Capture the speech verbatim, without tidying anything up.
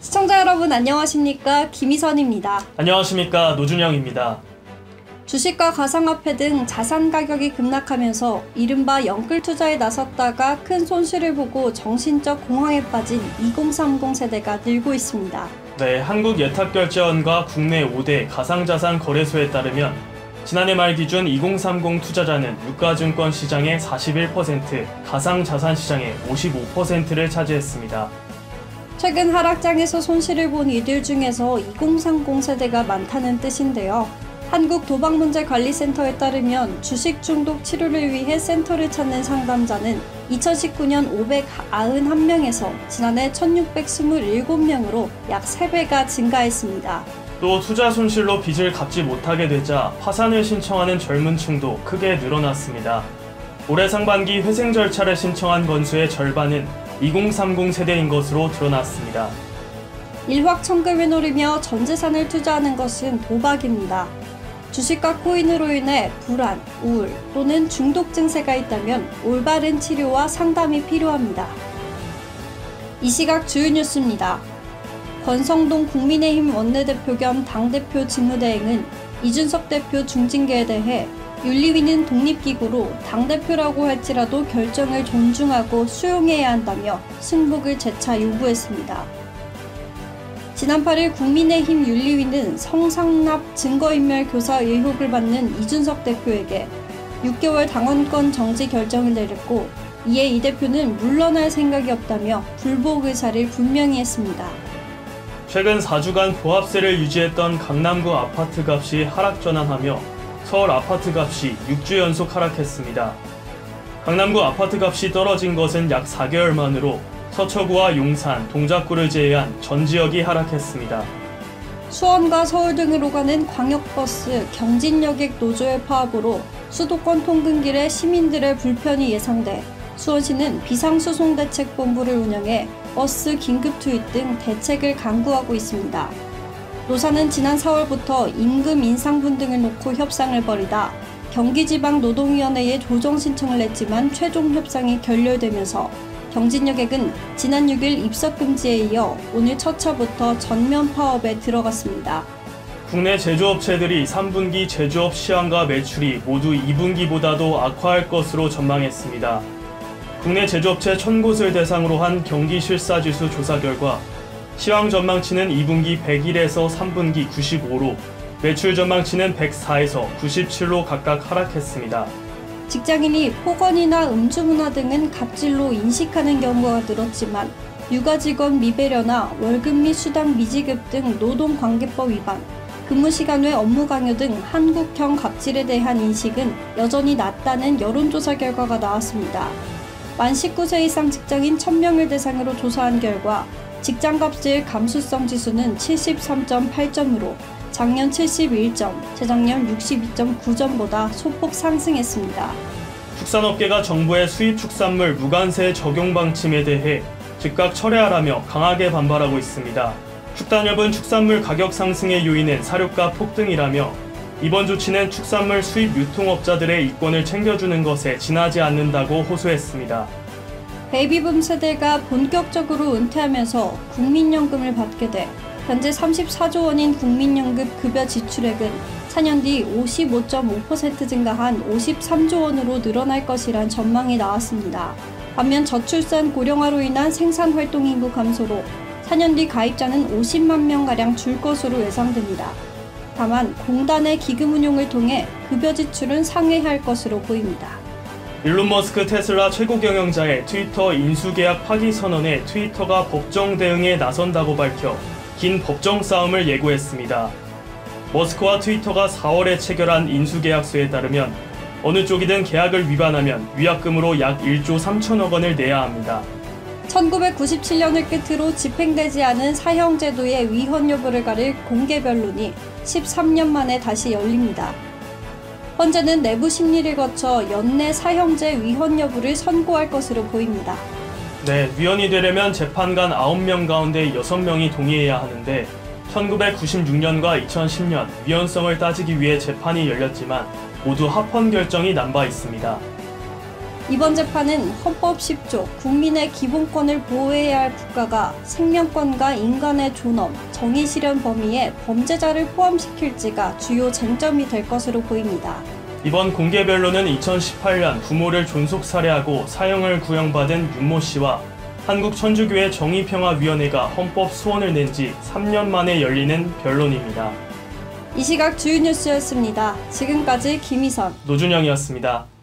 시청자 여러분 안녕하십니까? 김희선입니다. 안녕하십니까? 노준영입니다. 주식과 가상화폐 등 자산 가격이 급락하면서 이른바 영끌 투자에 나섰다가 큰 손실을 보고 정신적 공황에 빠진 이공삼공 세대가 늘고 있습니다. 네, 한국예탁결제원과 국내 오 대 가상자산 거래소에 따르면 지난해 말 기준 이공삼공 투자자는 유가증권 시장의 사십일 퍼센트, 가상자산 시장의 오십오 퍼센트를 차지했습니다. 최근 하락장에서 손실을 본 이들 중에서 이공삼공 세대가 많다는 뜻인데요. 한국도박문제관리센터에 따르면 주식 중독 치료를 위해 센터를 찾는 상담자는 이천십구 년 오백구십일 명에서 지난해 천육백이십칠 명으로 약 세 배가 증가했습니다. 또 투자 손실로 빚을 갚지 못하게 되자 파산을 신청하는 젊은 층도 크게 늘어났습니다. 올해 상반기 회생 절차를 신청한 건수의 절반은 이공삼공 세대인 것으로 드러났습니다. 일확천금을 노리며 전 재산을 투자하는 것은 도박입니다. 주식과 코인으로 인해 불안, 우울 또는 중독 증세가 있다면 올바른 치료와 상담이 필요합니다. 이 시각 주요 뉴스입니다. 권성동 국민의힘 원내대표 겸 당대표 직무대행은 이준석 대표 중징계에 대해 윤리위는 독립기구로 당대표라고 할지라도 결정을 존중하고 수용해야 한다며 승복을 재차 요구했습니다. 지난 팔 일 국민의힘 윤리위는 성상납 증거인멸 교사 의혹을 받는 이준석 대표에게 육 개월 당원권 정지 결정을 내렸고, 이에 이 대표는 물러날 생각이 없다며 불복 의사를 분명히 했습니다. 최근 사 주간 보합세를 유지했던 강남구 아파트 값이 하락 전환하며 서울 아파트 값이 육 주 연속 하락했습니다. 강남구 아파트 값이 떨어진 것은 약 사 개월 만으로 서초구와 용산, 동작구를 제외한 전 지역이 하락했습니다. 수원과 서울 등으로 가는 광역버스 경진여객 노조의 파업으로 수도권 통근길에 시민들의 불편이 예상돼 수원시는 비상수송대책본부를 운영해 버스 긴급 투입 등 대책을 강구하고 있습니다. 노사는 지난 사 월부터 임금 인상분 등을 놓고 협상을 벌이다 경기지방노동위원회에 조정 신청을 냈지만 최종 협상이 결렬되면서 경진여객은 지난 육 일 입석금지에 이어 오늘 첫 차부터 전면 파업에 들어갔습니다. 국내 제조업체들이 삼 분기 제조업 시황과 매출이 모두 이 분기보다도 악화할 것으로 전망했습니다. 국내 제조업체 천 곳을 대상으로 한 경기실사지수 조사 결과 시황 전망치는 이 분기 백일에서 삼 분기 구십오로, 매출 전망치는 백사에서 구십칠로 각각 하락했습니다. 직장인이 폭언이나 음주 문화 등은 갑질로 인식하는 경우가 늘었지만 육아직원 미배려나 월급 및 수당 미지급 등 노동관계법 위반, 근무시간 외 업무 강요 등 한국형 갑질에 대한 인식은 여전히 낮다는 여론조사 결과가 나왔습니다. 만 십구 세 이상 직장인 천 명을 대상으로 조사한 결과 직장갑질 감수성 지수는 칠십삼 점 팔 점으로 작년 칠십일 점, 재작년 육십이 점 구 점보다 소폭 상승했습니다. 축산업계가 정부의 수입축산물 무관세 적용 방침에 대해 즉각 철회하라며 강하게 반발하고 있습니다. 축산협은 축산물 가격 상승의 요인은 사료가 폭등이라며 이번 조치는 축산물 수입 유통업자들의 이권을 챙겨주는 것에 지나지 않는다고 호소했습니다. 베이비붐 세대가 본격적으로 은퇴하면서 국민연금을 받게 돼 현재 삼십사 조 원인 국민연금 급여 지출액은 사 년 뒤 오십오 점 오 퍼센트 증가한 오십삼 조 원으로 늘어날 것이란 전망이 나왔습니다. 반면 저출산 고령화로 인한 생산활동인구 감소로 사 년 뒤 가입자는 오십만 명가량 줄 것으로 예상됩니다. 다만 공단의 기금 운용을 통해 급여 지출은 상회할 것으로 보입니다. 일론 머스크 테슬라 최고 경영자의 트위터 인수계약 파기 선언에 트위터가 법정 대응에 나선다고 밝혀 긴 법정 싸움을 예고했습니다. 머스크와 트위터가 사 월에 체결한 인수계약서에 따르면 어느 쪽이든 계약을 위반하면 위약금으로 약 일 조 삼천억 원을 내야 합니다. 천구백구십칠 년을 끝으로 집행되지 않은 사형제도의 위헌 여부를 가릴 공개 변론이 십삼 년 만에 다시 열립니다. 헌재는 내부 심리를 거쳐 연내 사형제 위헌 여부를 선고할 것으로 보입니다. 네, 위헌이 되려면 재판관 아홉 명 가운데 여섯 명이 동의해야 하는데 천구백구십육 년과 이천십 년 위헌성을 따지기 위해 재판이 열렸지만 모두 합헌 결정이 난 바 있습니다. 이번 재판은 헌법 십 조 국민의 기본권을 보호해야 할 국가가 생명권과 인간의 존엄, 정의 실현 범위에 범죄자를 포함시킬지가 주요 쟁점이 될 것으로 보입니다. 이번 공개 변론은 이천십팔 년 부모를 존속 살해하고 사형을 구형받은 윤모 씨와 한국천주교회 정의평화위원회가 헌법 소원을 낸 지 삼 년 만에 열리는 변론입니다. 이 시각 주요 뉴스였습니다. 지금까지 김희선, 노준영이었습니다.